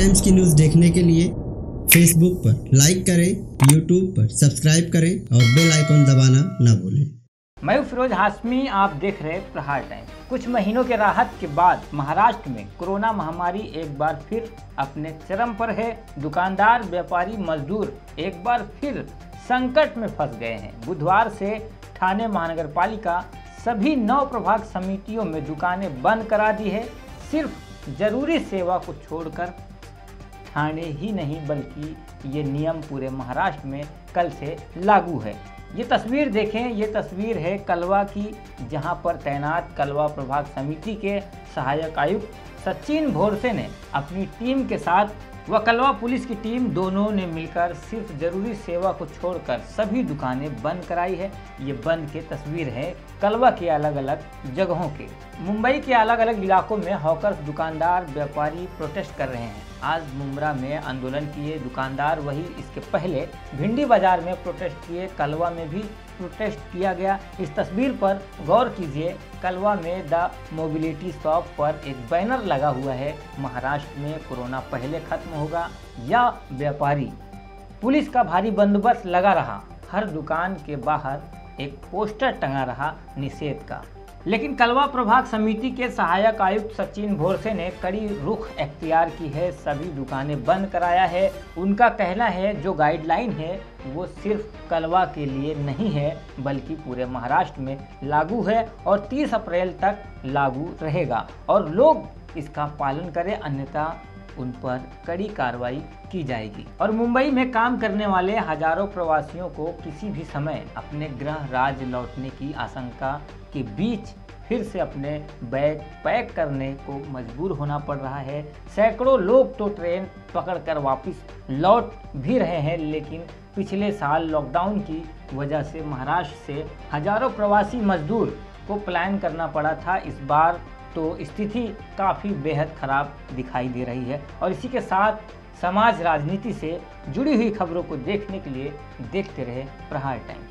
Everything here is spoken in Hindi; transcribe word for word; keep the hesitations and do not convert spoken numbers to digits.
टाइम्स की न्यूज़ देखने के लिए फेसबुक पर लाइक करें, यूट्यूब पर सब्सक्राइब करें और बेल आइकन दबाना ना भूलें। मैं हूं फिरोज हाशमी, आप देख रहे हैं प्रहार टाइम्स। कुछ महीनों के राहत के बाद महाराष्ट्र में कोरोना महामारी एक बार फिर अपने चरम पर है। दुकानदार, व्यापारी, मजदूर एक बार फिर संकट में फंस गए हैं। बुधवार से ठाणे महानगरपालिका सभी नौ प्रभाग समितियों में दुकानें बंद करा दी है। सिर्फ जरूरी सेवा को छोड़कर ठाणे ही नहीं बल्कि ये नियम पूरे महाराष्ट्र में कल से लागू है। ये तस्वीर देखें, ये तस्वीर है कलवा की, जहां पर तैनात कलवा प्रभाग समिति के सहायक आयुक्त सचिन भोरसे ने अपनी टीम के साथ व कलवा पुलिस की टीम दोनों ने मिलकर सिर्फ जरूरी सेवा को छोड़कर सभी दुकानें बंद कराई है। ये बंद के तस्वीर है कलवा के अलग अलग जगहों के। मुंबई के अलग अलग इलाकों में हॉकर्स, दुकानदार, व्यापारी प्रोटेस्ट कर रहे हैं। आज मुंब्रा में आंदोलन किए दुकानदार, वहीं इसके पहले भिंडी बाजार में प्रोटेस्ट किए, कलवा में भी प्रोटेस्ट किया गया। इस तस्वीर पर गौर कीजिए, कलवा में द मोबिलिटी शॉप पर एक बैनर लगा हुआ है, महाराष्ट्र में कोरोना पहले खत्म होगा। या व्यापारी, पुलिस का भारी बंदोबस्त लगा रहा, हर दुकान के बाहर एक पोस्टर टंगा रहा निषेध का। लेकिन कलवा प्रभाग समिति के सहायक आयुक्त सचिन भोरसे ने कड़ी रुख अख्तियार की है, सभी दुकानें बंद कराया है। उनका कहना है जो गाइडलाइन है वो सिर्फ कलवा के लिए नहीं है बल्कि पूरे महाराष्ट्र में लागू है और तीस अप्रैल तक लागू रहेगा और लोग इसका पालन करें, अन्यथा उन पर कड़ी कार्रवाई की जाएगी। और मुंबई में काम करने वाले हजारों प्रवासियों को किसी भी समय अपने गृह राज्य लौटने की आशंका के बीच फिर से अपने बैग पैक करने को मजबूर होना पड़ रहा है। सैकड़ों लोग तो ट्रेन पकड़कर वापस लौट भी रहे हैं, लेकिन पिछले साल लॉकडाउन की वजह से महाराष्ट्र से हजारों प्रवासी मजदूर को प्लान करना पड़ा था। इस बार तो स्थिति काफ़ी बेहद ख़राब दिखाई दे रही है। और इसी के साथ समाज राजनीति से जुड़ी हुई खबरों को देखने के लिए देखते रहे प्रहार टाइम्स।